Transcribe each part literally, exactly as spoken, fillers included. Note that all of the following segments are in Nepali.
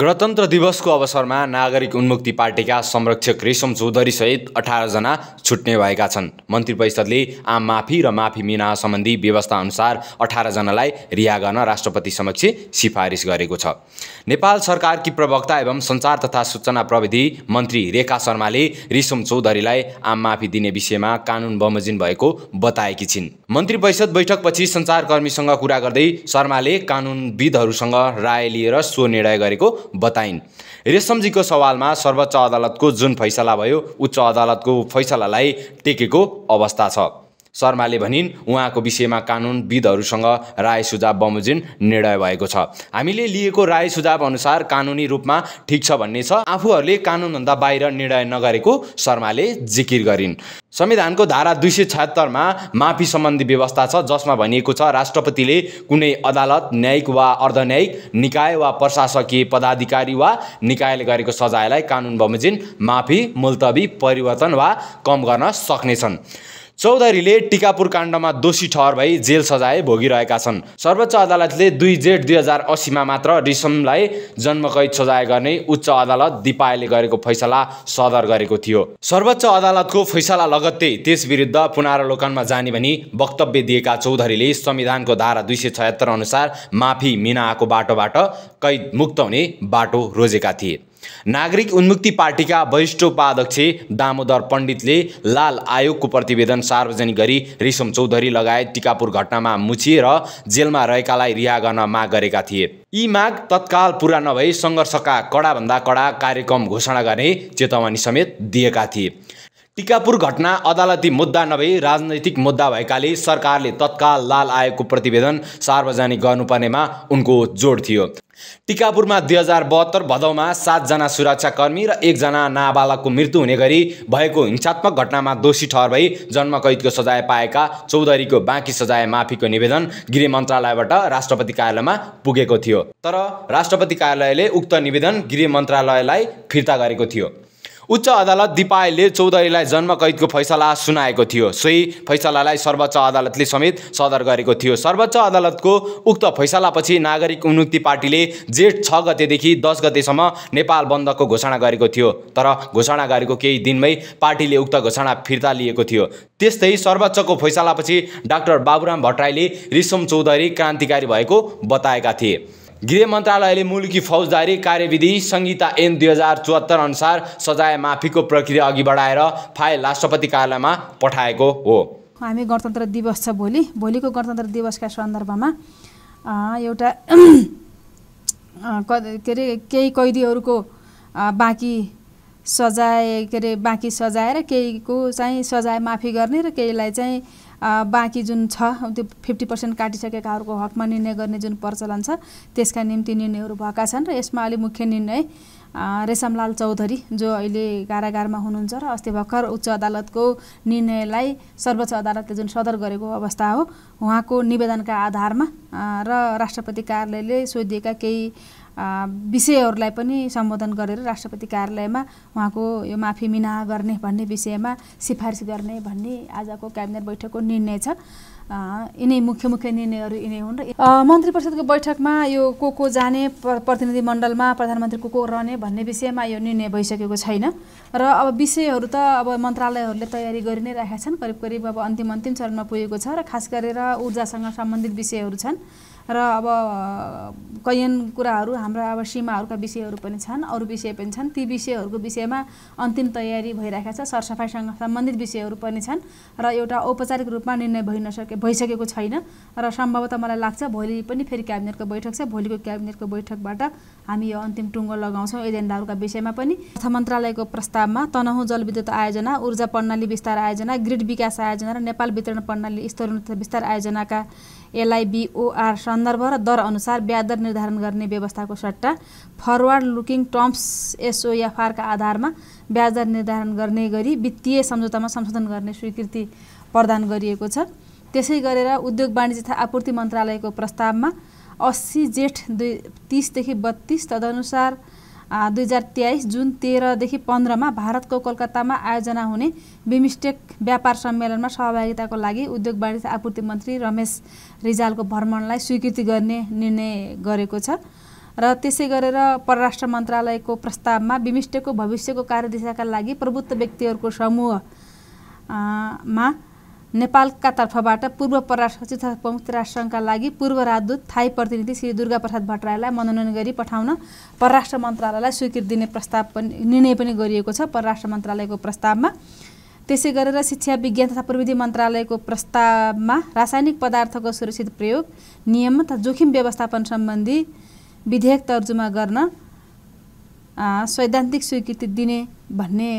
गणतन्त्र दिवसको अवसरमा नागरिक उन्मुक्ति पार्टीका संरक्षक रेशम चौधरी सहित अठार जना छुट्ने भएका छन्। मन्त्री परिषदले आम माफी र माफी मिना सम्बन्धी व्यवस्था अनुसार अठार जनालाई रिहा गर्न राष्ट्रपति समक्ष सिफारिस गरेको छ। नेपाल सरकारकी प्रवक्ता एवं सञ्चार तथा सूचना प्रविधि मन्त्री रेखा शर्माले रेशम चौधरीलाई आम माफी दिने विषयमा कानुन बमोजिम भएको बताएकी छिन्। मन्त्री परिषद बैठकपछि सञ्चारकर्मीसँग कुरा गर्दै शर्माले कानुनविदहरूसँग राय लिएर सो निर्णय गरेको बताइन्। रेशमजीको सवालमा सर्वोच्च अदालतको जुन फैसला भयो उच्च अदालतको फैसलालाई टेकेको अवस्था छ। शर्माले भनिन् उहाँको विषयमा कानुनविदहरूसँग राय सुझाव बमोजिम निर्णय भएको छ। हामीले लिएको राय सुझाव अनुसार कानुनी रूपमा ठिक छ भन्ने छ। आफूहरूले कानुनभन्दा बाहिर निर्णय नगरेको शर्माले जिकिर गरिन्। संविधानको धारा दुई सय छहत्तरमा माफी सम्बन्धी व्यवस्था छ, जसमा भनिएको छ राष्ट्रपतिले कुनै अदालत न्यायिक वा अर्धन्यायिक निकाय वा प्रशासकीय पदाधिकारी वा निकायले गरेको सजायलाई कानुन बमोजिम माफी मुल्तवी परिवर्तन वा कम गर्न सक्नेछन्। चौधरीले टिकापुर काण्डमा दोषी ठहर भई जेल सजाय भोगिरहेका छन्। सर्वोच्च अदालतले दुई जेठ दुई हजार अस्सीमा मात्र रेशमलाई जन्मकैद सजाय गर्ने उच्च अदालत दिपायले गरेको फैसला सदर गरेको थियो। सर्वोच्च अदालतको फैसला लगत्तै त्यस विरुद्ध पुनरावलोकनमा जाने भनी वक्तव्य दिएका चौधरीले संविधानको धारा दुई सय छयत्तर अनुसार माफी मिनाको बाटोबाट कैद मुक्त हुने बाटो रोजेका थिए। नागरिक उन्मुक्ति पार्टीका वरिष्ठ उपाध्यक्ष दामोदर पण्डितले लाल आयोगको प्रतिवेदन सार्वजनिक गरी रेशम चौधरी लगायत टिकापुर घटनामा मुछिएर जेलमा रहेकालाई रिहा गर्न माग गरेका थिए। यी माग तत्काल पूरा नभई सङ्घर्षका कडाभन्दा कडा कार्यक्रम घोषणा गर्ने चेतावनी समेत दिएका थिए। टिकापुर घटना अदालती मुद्दा नभई राजनैतिक मुद्दा भएकाले सरकारले तत्काल लाल आयोगको प्रतिवेदन सार्वजनिक गर्नुपर्नेमा उनको जोड थियो। टिकापुरमा दुई हजार बहत्तर भदौमा सातजना सुरक्षाकर्मी र एकजना नाबालकको मृत्यु हुने गरी भएको हिंसात्मक घटनामा दोषी ठहर भई जन्मकैदको सजाय पाएका चौधरीको बाँकी सजाय माफीको निवेदन गृह मन्त्रालयबाट राष्ट्रपति कार्यालयमा पुगेको थियो, तर राष्ट्रपति कार्यालयले उक्त निवेदन गृह मन्त्रालयलाई फिर्ता गरेको थियो। उच्च अदालत दिपायले चौधरीलाई जन्मकैदको फैसला सुनाएको थियो। सोही फैसलालाई सर्वोच्च अदालतले समेत सदर गरेको थियो। सर्वोच्च अदालतको उक्त फैसलापछि नागरिक उन्मुक्ति पार्टीले जेठ छ गतेदेखि दस गतेसम्म नेपाल बन्दको घोषणा गरेको थियो, तर घोषणा गरेको केही दिनमै पार्टीले उक्त घोषणा फिर्ता लिएको थियो। त्यस्तै सर्वोच्चको फैसलापछि डाक्टर बाबुराम भट्टराईले रेशम चौधरी क्रान्तिकारी भएको बताएका थिए। गृह मन्त्रालयले मुलुकी फौजदारी कार्यविधि संहिता ऐन दुई हजार चौहत्तर अनुसार सजाय माफीको प्रक्रिया अघि बढाएर फाइल राष्ट्रपति कार्यालयमा पठाएको हो। हामी गणतन्त्र दिवस छ भोलि, भोलिको गणतन्त्र दिवसका सन्दर्भमा एउटा के अरे केही कैदीहरूको बाँकी सजाय के अरे बाँकी सजाय र केहीको चाहिँ सजाय माफी गर्ने र केहीलाई चाहिँ बाँकी जुन छ त्यो फिफ्टी पर्सेन्ट काटिसकेकाहरूको हकमा निर्णय गर्ने जुन प्रचलन छ त्यसका निम्ति निर्णयहरू भएका छन्। र यसमा अलि मुख्य निर्णय रेशमलाल चौधरी जो अहिले कारागारमा हुनुहुन्छ र अस्ति भर्खर उच्च अदालतको निर्णयलाई सर्वोच्च अदालतले जुन सदर गरेको अवस्था हो, उहाँको निवेदनका आधारमा र राष्ट्रपति कार्यालयले सोधिएका केही विषयहरूलाई पनि सम्बोधन गरेर राष्ट्रपति कार्यालयमा उहाँको यो माफी मिना गर्ने भन्ने विषयमा सिफारिस गर्ने भन्ने आजको क्याबिनेट बैठकको निर्णय छ। यिनै मुख्य मुख्य निर्णयहरू यिनै हुन्। र मन्त्री परिषदको बैठकमा यो को को जाने, प्रतिनिधिमण्डलमा प्रधानमन्त्री को को रहने भन्ने विषयमा यो निर्णय भइसकेको छैन। र अब विषयहरू त अब मन्त्रालयहरूले तयारी गरि नै राखेका छन्, करिब करिब अब अन्तिम अन्तिम चरणमा पुगेको छ। र खास गरेर ऊर्जासँग सम्बन्धित विषयहरू छन् र अब कैयन कुराहरू हाम्रा अब सीमाहरूका विषयहरू पनि छन्, अरू विषय पनि छन्। ती विषयहरूको विषयमा अन्तिम तयारी भइरहेको छ। सरसफाइसँग सम्बन्धित विषयहरू पनि छन् र एउटा औपचारिक रूपमा निर्णय भइ नसके भइसकेको छैन। र सम्भवतः मलाई लाग्छ भोलि पनि फेरि क्याबिनेटको बैठक छ। भोलिको क्याबिनेटको बैठकबाट हामी यो अन्तिम टुङ्गो लगाउँछौँ एजेन्डाहरूका विषयमा पनि। अर्थ मन्त्रालयको प्रस्तावमा तनहुँ जलविद्युत आयोजना, ऊर्जा प्रणाली विस्तार आयोजना, ग्रिड विकास आयोजना र नेपाल वितरण प्रणाली स्तरोन्नत तथा विस्तार आयोजनाका एलआइबीओआर सन्दर्भ र दर अनुसार ब्याज दर निर्धारण गर्ने व्यवस्थाको सट्टा फरवर्ड लुकिङ टर्म्स एसओएफआरका आधारमा ब्याज दर निर्धारण गर्ने गरी वित्तीय सम्झौतामा संशोधन गर्ने स्वीकृति प्रदान गरिएको छ। त्यसै गरेर उद्योग वाणिज्य तथा आपूर्ति मन्त्रालयको प्रस्तावमा अस्सी जेठ दुई तीसदेखि बत्तीस तदनुसार दुई हजार तेइस जुन तेह्रदेखि पन्ध्रमा भारतको कोलकातामा आयोजना हुने बिमस्टेक व्यापार सम्मेलनमा सहभागिताको लागि उद्योग वाणिज्य आपूर्ति मन्त्री रमेश रिजालको भ्रमणलाई स्वीकृति गर्ने निर्णय गरेको छ। र र त्यसै गरेर परराष्ट्र मन्त्रालयको प्रस्तावमा बिमस्टेकको भविष्यको कार्यदिशाका लागि प्रबुद्ध व्यक्तिहरूको समूहमा नेपालका तर्फबाट पूर्व परराष्ट्र सचिव तथा संयुक्त राष्ट्रसङ्घका लागि पूर्व राजदूत थाई प्रतिनिधि श्री दुर्गा प्रसाद भट्टराईलाई मनोनयन गरी पठाउन परराष्ट्र मन्त्रालयलाई स्वीकृति दिने प्रस्ताव पनि निर्णय पनि गरिएको छ परराष्ट्र मन्त्रालयको प्रस्तावमा। त्यसै गरेर शिक्षा विज्ञान तथा प्रविधि मन्त्रालयको प्रस्तावमा रासायनिक पदार्थको सुरक्षित प्रयोग नियमन तथा जोखिम व्यवस्थापन सम्बन्धी विधेयक तर्जुमा गर्न सैद्धान्तिक स्वीकृति दिने भन्ने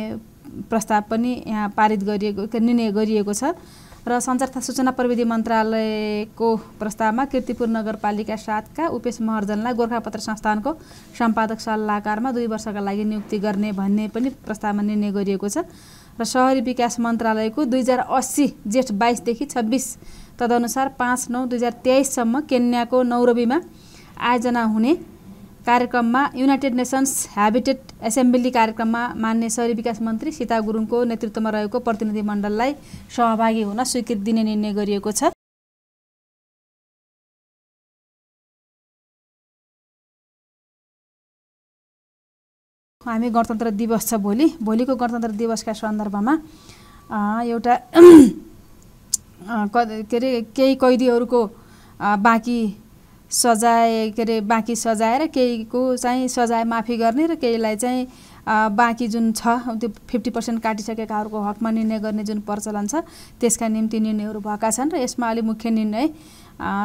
प्रस्ताव पनि यहाँ पारित गरिएको निर्णय गरिएको छ र सञ्चार तथा सूचना प्रविधि मन्त्रालयको प्रस्तावमा कीर्तिपुर नगरपालिका सातका उपेश महर्जनलाई गोर्खापत्र संस्थानको सम्पादक सल्लाहकारमा दुई वर्षका लागि नियुक्ति गर्ने भन्ने पनि प्रस्तावमा निर्णय गरिएको छ र शहरी विकास मन्त्रालयको दुई हजार अस्सी जेठ बाईस देखि छब्बीस तदनुसार पाँच नौ दुई हजार तेइससम्म केन्याको नैरोबीमा आयोजना हुने कार्यक्रममा युनाइटेड नेसन्स ह्याबिटेट एसेम्ब्ली कार्यक्रममा मान्य शहरी विकास मन्त्री सीता गुरुङको नेतृत्वमा रहेको प्रतिनिधिमण्डललाई सहभागी हुन स्वीकृति दिने निर्णय गरिएको छ। हामी गणतन्त्र दिवस छ भोलि, भोलिको गणतन्त्र दिवसका सन्दर्भमा एउटा के अरे केही कैदीहरूको बाँकी सजाय के अरे बाँकी सजाएर केही को चाहिँ सजाय माफी गर्ने र केहीलाई चाहिँ बाँकी जुन छ त्यो फिफ्टी पर्सेंट काटिसकेकाहरूको हकमा निर्णय गर्ने जुन प्रचलन छ त्यसका निम्ति निर्णयहरू भएका छन् र यसमा अलि मुख्य निर्णय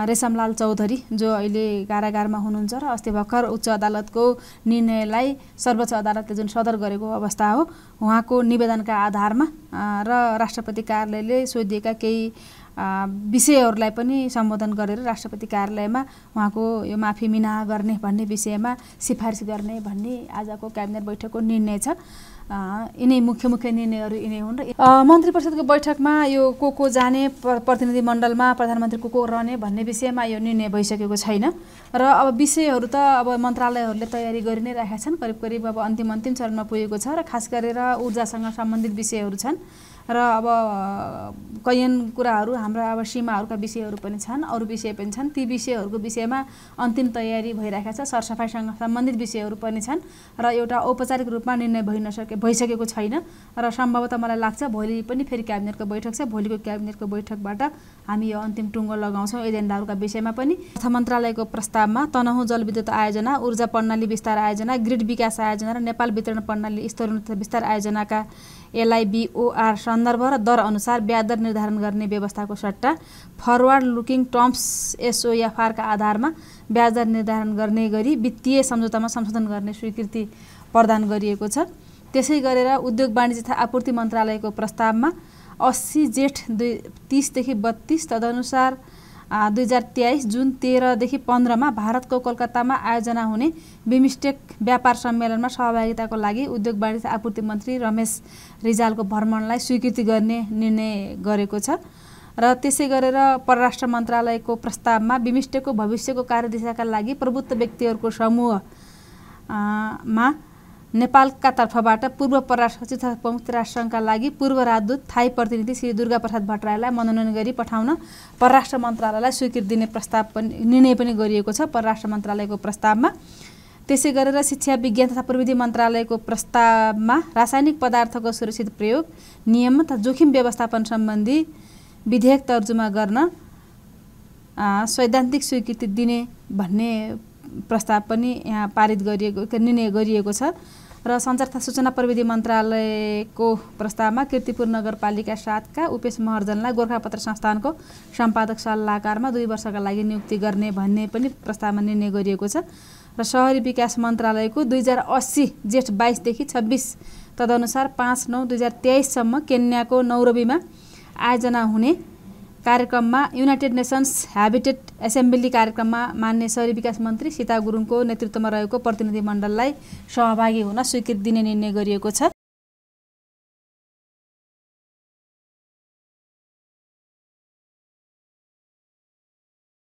रेशमलाल चौधरी जो अहिले कारागारमा हुनुहुन्छ र अस्ति भर्खर उच्च अदालतको निर्णयलाई सर्वोच्च अदालतले जुन सदर गरेको अवस्था हो उहाँको निवेदनका आधारमा र राष्ट्रपति कार्यालयले सोधिएका केही विषयहरूलाई पनि सम्बोधन गरेर राष्ट्रपति कार्यालयमा उहाँको यो माफी मिना गर्ने भन्ने विषयमा सिफारिस गर्ने भन्ने आजको क्याबिनेट बैठकको निर्णय छ। यिनै मुख्य मुख्य निर्णयहरू यिनै हुन् र मन्त्री परिषदको बैठकमा यो को को जाने प्रतिनिधि मण्डलमा प्रधानमन्त्री को को रहने भन्ने विषयमा यो निर्णय भइसकेको छैन र अब विषयहरू त अब मन्त्रालयहरूले तयारी गरि नै राखेका छन्, करिब करिब अब अन्तिम अन्तिम चरणमा पुगेको छ र खास गरेर ऊर्जासँग सम्बन्धित विषयहरू छन् र अब कैयन कुराहरू हाम्रा अब सीमाहरूका विषयहरू पनि छन्, अरू विषय पनि छन्, ती विषयहरूको विषयमा अन्तिम तयारी भइरहेको छ। सरसफाइसँग सम्बन्धित विषयहरू पनि छन् र एउटा औपचारिक रूपमा निर्णय भइ नसके भइसकेको छैन र सम्भवतः मलाई लाग्छ भोलि पनि फेरि क्याबिनेटको बैठक छ, भोलिको क्याबिनेटको बैठकबाट हामी यो अन्तिम टुङ्गो लगाउँछौँ एजेन्डाहरूका विषयमा पनि। अर्थ मन्त्रालयको प्रस्तावमा तनहुँ जलविद्युत आयोजना, ऊर्जा प्रणाली विस्तार आयोजना, ग्रिड विकास आयोजना र नेपाल वितरण प्रणाली स्तरोन्नत विस्तार आयोजनाका एलआइबीओआर सन्दर्भ र दर अनुसार ब्याज दर निर्धारण गर्ने व्यवस्थाको सट्टा फरवर्ड लुकिङ टर्म्स एसओएफआरका आधारमा ब्याज दर निर्धारण गर्ने गरी वित्तीय सम्झौतामा संशोधन गर्ने स्वीकृति प्रदान गरिएको छ। त्यसै गरेर उद्योग वाणिज्य तथा आपूर्ति मन्त्रालयको प्रस्तावमा अस्सी जेठ दुई तीसदेखि बत्तीस तदनुसार दुई हजार तेइस जुन तेह्रदेखि पन्ध्रमा भारतको कोलकातामा आयोजना हुने बिमस्टेक व्यापार सम्मेलनमा सहभागिताको लागि उद्योग वाणिज्य आपूर्ति मन्त्री रमेश रिजालको भ्रमणलाई स्वीकृति गर्ने निर्णय गरेको छ र त्यसै गरेर परराष्ट्र मन्त्रालयको प्रस्तावमा बिमस्टेकको भविष्यको कार्यदिशाका लागि प्रबुद्ध व्यक्तिहरूको समूहमा नेपालका तर्फबाट पूर्व परराष्ट्र सचिव तथा संयुक्त राष्ट्रसङ्घका लागि पूर्व राजदूत थाई प्रतिनिधि श्री दुर्गा प्रसाद भट्टराईलाई मनोनयन गरी पठाउन परराष्ट्र मन्त्रालयलाई स्वीकृति दिने प्रस्ताव पनि निर्णय पनि गरिएको छ परराष्ट्र मन्त्रालयको प्रस्तावमा। त्यसै गरेर शिक्षा विज्ञान तथा प्रविधि मन्त्रालयको प्रस्तावमा रासायनिक पदार्थको सुरक्षित प्रयोग नियमन तथा जोखिम व्यवस्थापन सम्बन्धी विधेयक तर्जुमा गर्न सैद्धान्तिक स्वीकृति दिने भन्ने प्रस्ताव पनि यहाँ पारित गरिएको निर्णय गरिएको छ र सञ्चार तथा सूचना प्रविधि मन्त्रालयको प्रस्तावमा कीर्तिपुर नगरपालिका सातका उपेश महर्जनलाई गोर्खापत्र संस्थानको सम्पादक सल्लाहकारमा दुई वर्षका लागि नियुक्ति गर्ने भन्ने पनि प्रस्तावमा निर्णय गरिएको छ र शहरी विकास मन्त्रालयको दुई हजार अस्सी जेठ बाइसदेखि छब्बिस तदनुसार पाँच नौ दुई हजार तेइससम्म केन्याको नैरोबीमा आयोजना हुने कार्यक्रममा युनाइटेड नेसन्स ह्याबिटेट एसेम्ब्ली कार्यक्रममा मान्य शहरी विकास मन्त्री सीता गुरुङको नेतृत्वमा रहेको प्रतिनिधिमण्डललाई सहभागी हुन स्वीकृति दिने निर्णय गरिएको छ।